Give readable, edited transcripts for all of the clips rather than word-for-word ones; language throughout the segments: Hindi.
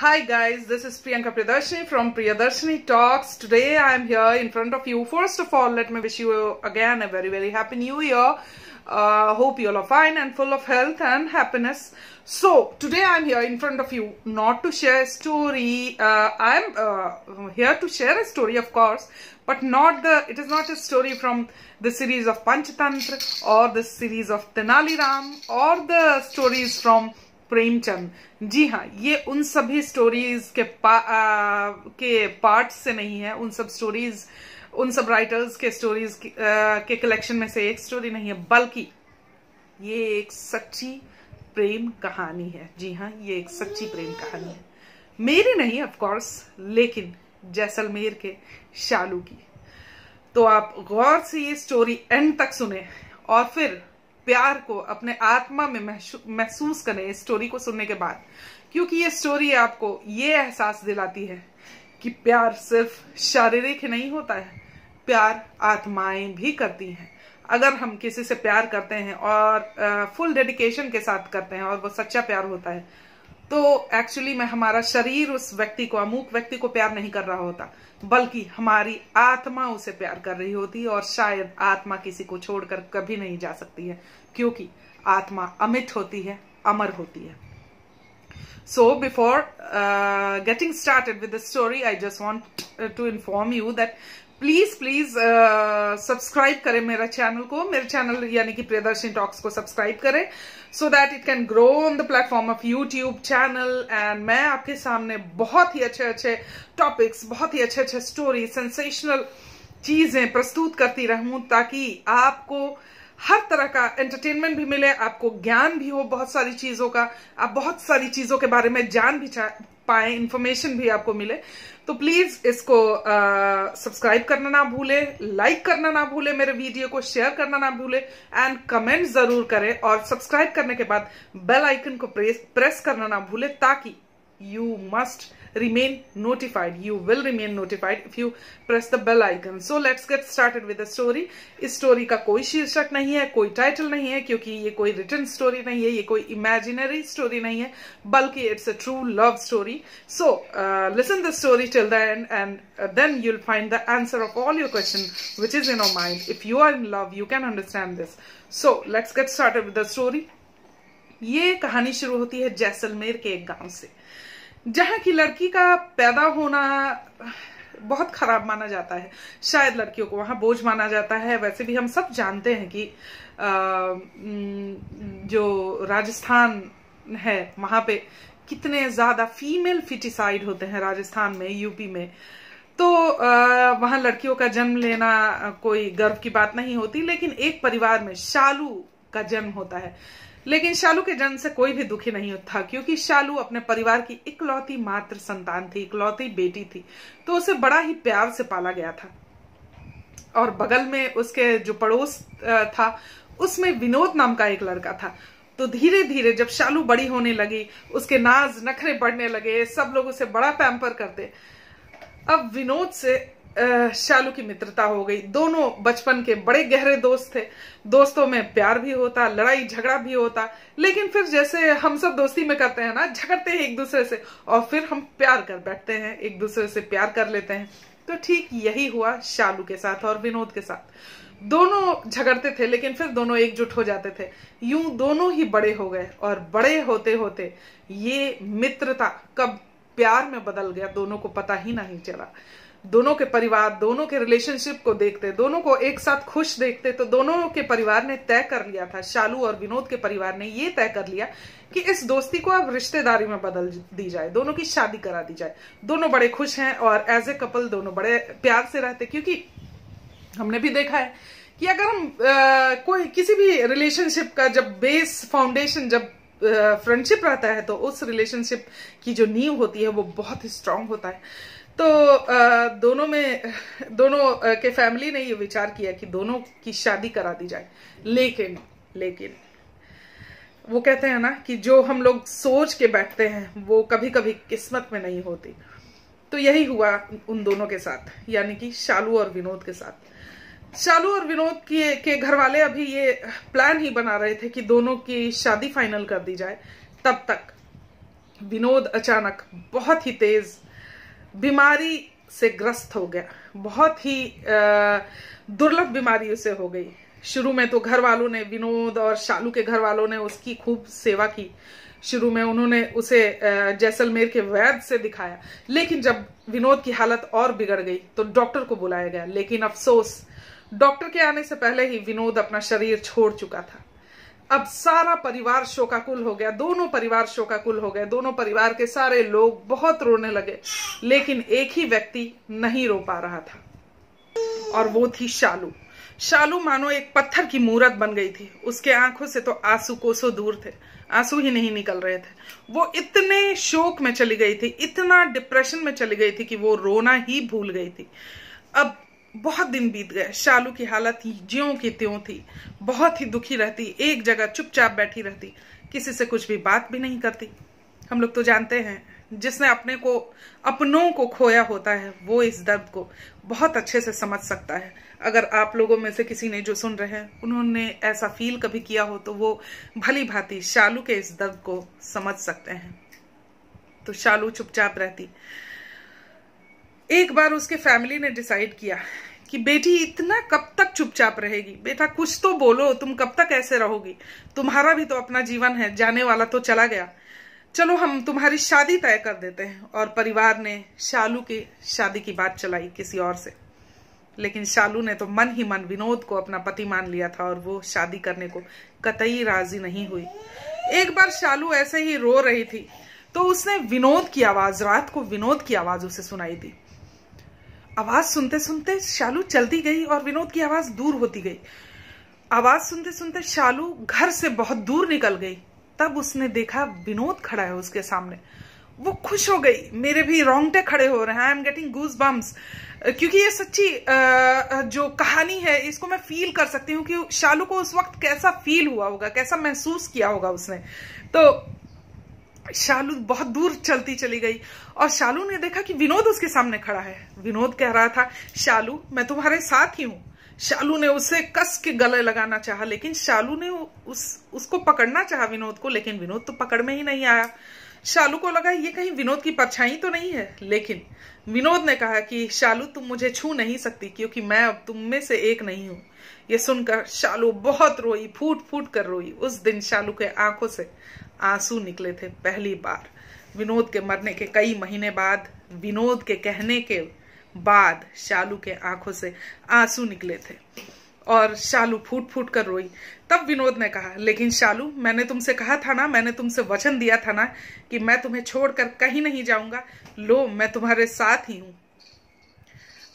Hi guys, this is Priyanka Priyadarshini from Priyadarshini Talks. Today I am here in front of you. First of all, let me wish you again a very, very happy new year. Hope you all are fine and full of health and happiness. So today I am here in front of you not to share a story. I am here to share a story, of course, but it is not a story from the series of Panchatantra or the series of Tenali Ram or the stories from Premchand. जी हाँ, ये उन सभी स्टोरीज के पार्ट से नहीं है. उन सब राइटर्स के स्टोरीज के कलेक्शन में से एक स्टोरी नहीं है, बल्कि ये एक सच्ची प्रेम कहानी है. जी हाँ, ये एक सच्ची प्रेम कहानी है. मेरी नहीं, ऑफ कोर्स, लेकिन जैसलमेर के शालू की. तो आप गौर से ये स्टोरी एंड तक सुने और फिर प्यार को अपने आत्मा में महसूस करें इस स्टोरी को सुनने के बाद, क्योंकि ये स्टोरी आपको ये एहसास दिलाती है कि प्यार सिर्फ शारीरिक ही नहीं होता है, प्यार आत्माएं भी करती हैं. अगर हम किसी से प्यार करते हैं और फुल डेडिकेशन के साथ करते हैं और वो सच्चा प्यार होता है, तो एक्चुअली में हमारा शरीर उस व्यक्ति को, अमूक व्यक्ति को प्यार नहीं कर रहा होता, बल्कि हमारी आत्मा उसे प्यार कर रही होती है. और शायद आत्मा किसी को छोड़कर कभी नहीं जा सकती है, क्योंकि आत्मा अमित होती है, अमर होती है. So before getting started with the story, I just want to inform you that please subscribe करें मेरे चैनल यानी कि प्रियदर्शनी टॉक्स को सब्सक्राइब करें, so that it can grow on the platform of YouTube channel. And मैं आपके सामने बहुत ही अच्छे टॉपिक्स, बहुत ही अच्छे स्टोरी, सेंसेशनल चीजें प्रस्तुत करती रहूं, ताकि आपको हर तरह का एंटरटेनमेंट भी मिले, आपको ज्ञान भी हो बहुत सारी चीजों का, आप बहुत सारी चीजों के बारे में जान भी पाए, इंफॉर्मेशन भी आपको मिले. तो प्लीज इसको सब्सक्राइब करना ना भूले, लाइक करना ना भूले, मेरे वीडियो को शेयर करना ना भूले, एंड कमेंट जरूर करें. और सब्सक्राइब करने के बाद बेल आइकन को प्रेस करना ना भूले, ताकि you will remain notified if you press the bell icon. So let's get started with the story. इस स्टोरी का कोई शीर्षक नहीं है, कोई टाइटल नहीं है, क्योंकि ये कोई रिटन स्टोरी नहीं है, ये कोई इमेजिनरी स्टोरी नहीं है, बल्कि it's a true love story. So listen the story till the end and then you will find the answer of all your question which is in your mind. If you are in love you can understand this. So let's get started with the story. ये कहानी शुरू होती है जैसलमेर के एक गांव से, जहां की लड़की का पैदा होना बहुत खराब माना जाता है. शायद लड़कियों को वहां बोझ माना जाता है. वैसे भी हम सब जानते हैं कि जो राजस्थान है वहां पे कितने ज्यादा फीमेल फिटिसाइड होते हैं, राजस्थान में, यूपी में. तो वहां लड़कियों का जन्म लेना कोई गर्व की बात नहीं होती. लेकिन एक परिवार में शालू का जन्म होता है, लेकिन शालू के जन्म से कोई भी दुखी नहीं था, क्योंकि शालू अपने परिवार की इकलौती मात्र संतान थी, इकलौती बेटी थी, तो उसे बड़ा ही प्यार से पाला गया था. और बगल में उसके जो पड़ोस था, उसमें विनोद नाम का एक लड़का था. तो धीरे धीरे जब शालू बड़ी होने लगी, उसके नाज नखरे बढ़ने लगे, सब लोग उसे बड़ा पैम्पर करते. अब विनोद से शालू की मित्रता हो गई. दोनों बचपन के बड़े गहरे दोस्त थे. दोस्तों में प्यार भी होता, लड़ाई झगड़ा भी होता, लेकिन फिर जैसे हम सब दोस्ती में करते हैं ना, झगड़ते हैं एक दूसरे से और फिर हम प्यार कर बैठते हैं, एक दूसरे से प्यार कर लेते हैं. तो ठीक यही हुआ शालू के साथ और विनोद के साथ. दोनों झगड़ते थे लेकिन फिर दोनों एकजुट हो जाते थे. यूं दोनों ही बड़े हो गए और बड़े होते होते ये मित्रता कब प्यार में बदल गया दोनों को पता ही नहीं चला. दोनों के परिवार, दोनों के रिलेशनशिप को देखते, दोनों को एक साथ खुश देखते, तो दोनों के परिवार ने तय कर लिया था, शालू और विनोद के परिवार ने ये तय कर लिया कि इस दोस्ती को अब रिश्तेदारी में बदल दी जाए, दोनों की शादी करा दी जाए. दोनों बड़े खुश हैं और एज ए कपल दोनों बड़े प्यार से रहते, क्योंकि हमने भी देखा है कि अगर हम कोई किसी भी रिलेशनशिप का जब बेस, फाउंडेशन, जब फ्रेंडशिप रहता है, तो उस रिलेशनशिप की जो नींव होती है वो बहुत ही स्ट्रांग होता है. तो दोनों के फैमिली ने ये विचार किया कि दोनों की शादी करा दी जाए. लेकिन वो कहते हैं ना कि जो हम लोग सोच के बैठते हैं वो कभी कभी किस्मत में नहीं होती. तो यही हुआ उन दोनों के साथ, यानी कि शालू और विनोद के साथ. शालू और विनोद के घर वाले अभी ये प्लान ही बना रहे थे कि दोनों की शादी फाइनल कर दी जाए. तब तक विनोद अचानक बहुत ही तेज बीमारी से ग्रस्त हो गया। बहुत ही दुर्लभ बीमारी उसे हो गई। शुरू में तो घर वालों ने, विनोद और शालू के घर वालों ने उसकी खूब सेवा की। शुरू में उन्होंने उसे जैसलमेर के वैद्य से दिखाया, लेकिन जब विनोद की हालत और बिगड़ गई तो डॉक्टर को बुलाया गया। लेकिन अफसोस, डॉक्टर के आने से पहले ही विनोद अपना शरीर छोड़ चुका था। अब सारा परिवार शोकाकुल हो गया, दोनों परिवार शोकाकुल हो गए। दोनों परिवार के सारे लोग बहुत रोने लगे, लेकिन एक ही व्यक्ति नहीं रो पा रहा था और वो थी शालू। शालू मानो एक पत्थर की मूरत बन गई थी। उसके आंखों से तो आंसू कोसों दूर थे, आंसू ही नहीं निकल रहे थे। वो इतने शोक में चली गई थी, इतना डिप्रेशन में चली गई थी कि वो रोना ही भूल गई थी। अब बहुत दिन बीत गए। शालू की हालत ज्यों की त्यों थी। बहुत ही दुखी रहती, एक जगह चुपचाप बैठी रहती, किसी से कुछ भी बात भी नहीं करती। हम लोग तो जानते हैं, जिसने अपनों को खोया होता है वो इस दर्द को बहुत अच्छे से समझ सकता है। अगर आप लोगों में से किसी ने, जो सुन रहे हैं, उन्होंने ऐसा फील कभी किया हो तो वो भली भांति शालू के इस दर्द को समझ सकते हैं। तो शालू चुपचाप रहती। एक बार उसके फैमिली ने डिसाइड किया कि बेटी इतना कब तक चुपचाप रहेगी, बेटा कुछ तो बोलो, तुम कब तक ऐसे रहोगी, तुम्हारा भी तो अपना जीवन है, जाने वाला तो चला गया, चलो हम तुम्हारी शादी तय कर देते हैं। और परिवार ने शालू की शादी की बात चलाई किसी और से, लेकिन शालू ने तो मन ही मन विनोद को अपना पति मान लिया था और वो शादी करने को कतई राजी नहीं हुई। एक बार शालू ऐसे ही रो रही थी तो उसने विनोद की आवाज, रात को विनोद की आवाज उसे सुनाई दी। आवाज सुनते सुनते शालू चलती गई और विनोद की आवाज दूर होती गई। आवाज सुनते सुनते शालू घर से बहुत दूर निकल गई। तब उसने देखा विनोद खड़ा है उसके सामने। वो खुश हो गई, मेरे भी रोंगटे खड़े हो रहे हैं, I am getting goose bumps, क्योंकि ये सच्ची जो कहानी है इसको मैं फील कर सकती हूँ कि शालू को उस वक्त कैसा फील हुआ होगा, कैसा महसूस किया होगा उसने। तो शालू बहुत दूर चलती चली गई और शालू ने देखा कि विनोद उसके सामने खड़ा है। विनोद कह रहा था, शालू मैं तुम्हारे साथ ही हूँ। शालू ने उसे कस के गले लगाना चाहा, लेकिन शालू ने उसको पकड़ना चाहा विनोद को, लेकिन विनोद तो पकड़ में ही नहीं आया। शालू को लगा ये कहीं विनोद की परछाई तो नहीं है, लेकिन विनोद ने कहा कि शालू तुम मुझे छू नहीं सकती, क्योंकि मैं अब तुम में से एक नहीं हूँ। ये सुनकर शालू बहुत रोई, फूट फूट कर रोई। उस दिन शालू के आंखों से आंसू निकले थे। पहली बार विनोद के मरने के कई महीने बाद, विनोद के कहने के बाद शालू के आंखों से आंसू निकले थे और शालू फूट फूट कर रोई। तब विनोद ने कहा, लेकिन शालू मैंने तुमसे कहा था ना, मैंने तुमसे वचन दिया था ना कि मैं तुम्हें छोड़कर कहीं नहीं जाऊंगा, लो मैं तुम्हारे साथ ही हूं।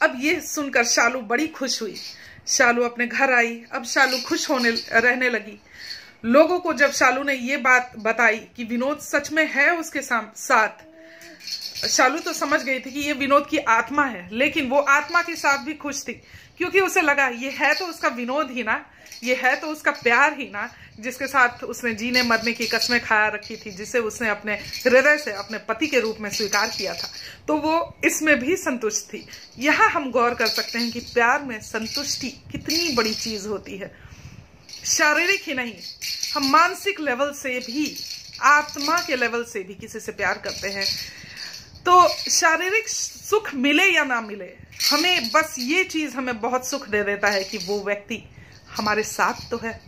अब ये सुनकर शालू बड़ी खुश हुई। शालू अपने घर आई। अब शालू खुश रहने लगी। लोगों को जब शालू ने ये बात बताई कि विनोद सच में है उसके साथ, शालू तो समझ गई थी कि ये विनोद की आत्मा है, लेकिन वो आत्मा के साथ भी खुश थी, क्योंकि उसे लगा ये है तो उसका विनोद ही ना, ये है तो उसका प्यार ही ना, जिसके साथ उसने जीने मरने की कसमें खा रखी थी, जिसे उसने अपने हृदय से अपने पति के रूप में स्वीकार किया था। तो वो इसमें भी संतुष्ट थी। यहाँ हम गौर कर सकते हैं कि प्यार में संतुष्टि कितनी बड़ी चीज होती है। शारीरिक ही नहीं, हम मानसिक लेवल से भी, आत्मा के लेवल से भी किसी से प्यार करते हैं। तो शारीरिक सुख मिले या ना मिले, हमें बस ये चीज हमें बहुत सुख दे देता है कि वो व्यक्ति हमारे साथ तो है,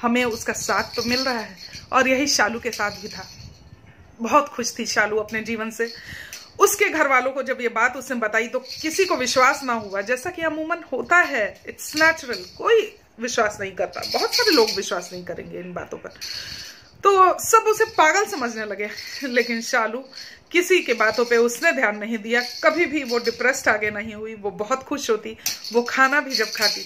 हमें उसका साथ तो मिल रहा है। और यही शालू के साथ भी था। बहुत खुश थी शालू अपने जीवन से। उसके घर वालों को जब ये बात उसने बताई तो किसी को विश्वास ना हुआ, जैसा कि अमूमन होता है, इट्स नेचुरल, कोई विश्वास नहीं करता, बहुत सारे लोग विश्वास नहीं करेंगे इन बातों पर। तो सब उसे पागल समझने लगे, लेकिन शालू किसी के बातों पे उसने ध्यान नहीं दिया। कभी भी वो डिप्रेस्ड आगे नहीं हुई। वो बहुत खुश होती, वो खाना भी जब खाती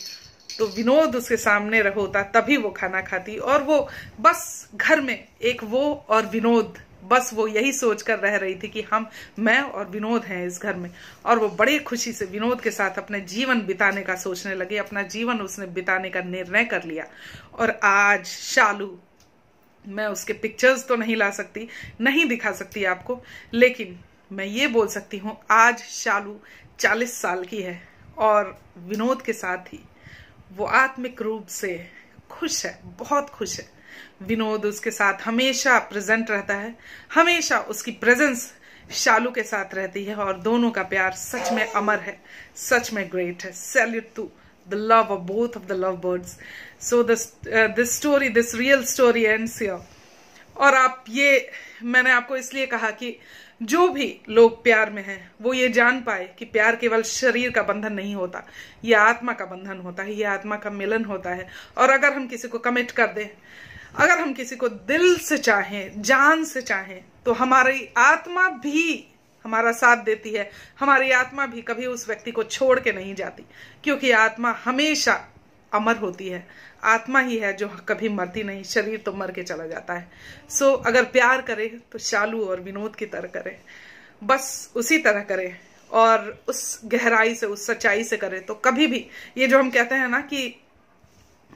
तो विनोद उसके सामने होता, तभी वो खाना खाती। और वो बस घर में एक वो और विनोद, बस वो यही सोचकर रह रही थी कि मैं और विनोद हैं इस घर में। और वो बड़े खुशी से विनोद के साथ अपने जीवन बिताने का सोचने लगी। अपना जीवन उसने बिताने का निर्णय कर लिया। और आज शालू, मैं उसके पिक्चर्स तो नहीं ला सकती, नहीं दिखा सकती आपको, लेकिन मैं ये बोल सकती हूँ आज शालू 40 साल की है और विनोद के साथ ही वो आत्मिक रूप से खुश है, बहुत खुश है। विनोद उसके साथ हमेशा प्रेजेंट रहता है, हमेशा उसकी प्रेजेंस शालू के साथ रहती है और दोनों का प्यार सच में अमर है, सच में ग्रेट है. Salute to the love of both of the love birds. So this real story ends here. और आप ये मैंने आपको इसलिए कहा कि जो भी लोग प्यार में हैं वो ये जान पाए कि प्यार केवल शरीर का बंधन नहीं होता, ये आत्मा का बंधन होता है, ये आत्मा का मिलन होता है. और अगर हम किसी को कमिट कर दें, अगर हम किसी को दिल से चाहें, जान से चाहें, तो हमारी आत्मा भी हमारा साथ देती है, हमारी आत्मा भी कभी उस व्यक्ति को छोड़ के नहीं जाती, क्योंकि आत्मा हमेशा अमर होती है. आत्मा ही है जो कभी मरती नहीं, शरीर तो मर के चला जाता है. सो अगर प्यार करें तो शालू और विनोद की तरह करें, बस उसी तरह करें और उस गहराई से, उस सच्चाई से करें. तो कभी भी ये जो हम कहते हैं ना कि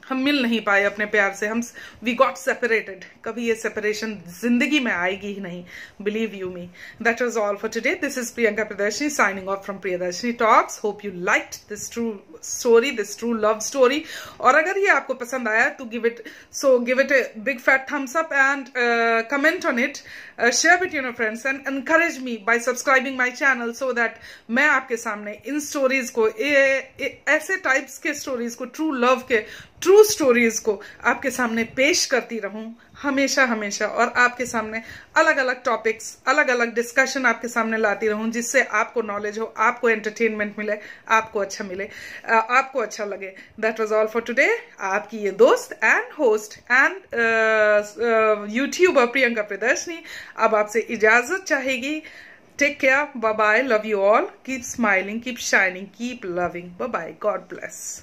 हम मिल नहीं पाए अपने प्यार से, हम वी गॉट सेपरेटेड, कभी ये सेपरेशन जिंदगी में आएगी ही नहीं. Believe you me. That was all for today. This is Priyanka Priyadarshini signing off from Priyadarshini talks. Hope you liked this true story, this true love story. और अगर ये आपको पसंद आया तो give it a big fat thumbs up and comment on it, share with your friends and encourage me by subscribing my channel, so that मैं आपके सामने इन स्टोरीज को, ऐसे टाइप्स के स्टोरीज को, ट्रू लव के, ट्रू स्टोरीज को आपके सामने पेश करती रहूं हमेशा हमेशा, और आपके सामने अलग अलग टॉपिक्स, अलग अलग डिस्कशन आपके सामने लाती रहूं, जिससे आपको नॉलेज हो, आपको एंटरटेनमेंट मिले, आपको अच्छा मिले, आपको अच्छा लगे. That was all for today. आपकी ये दोस्त and host and YouTuber Priyanka Priyadarshini अब आपसे इजाजत चाहेगी. Take care, bye bye, love you all, keep smiling, keep shining, keep loving, bye bye, God bless.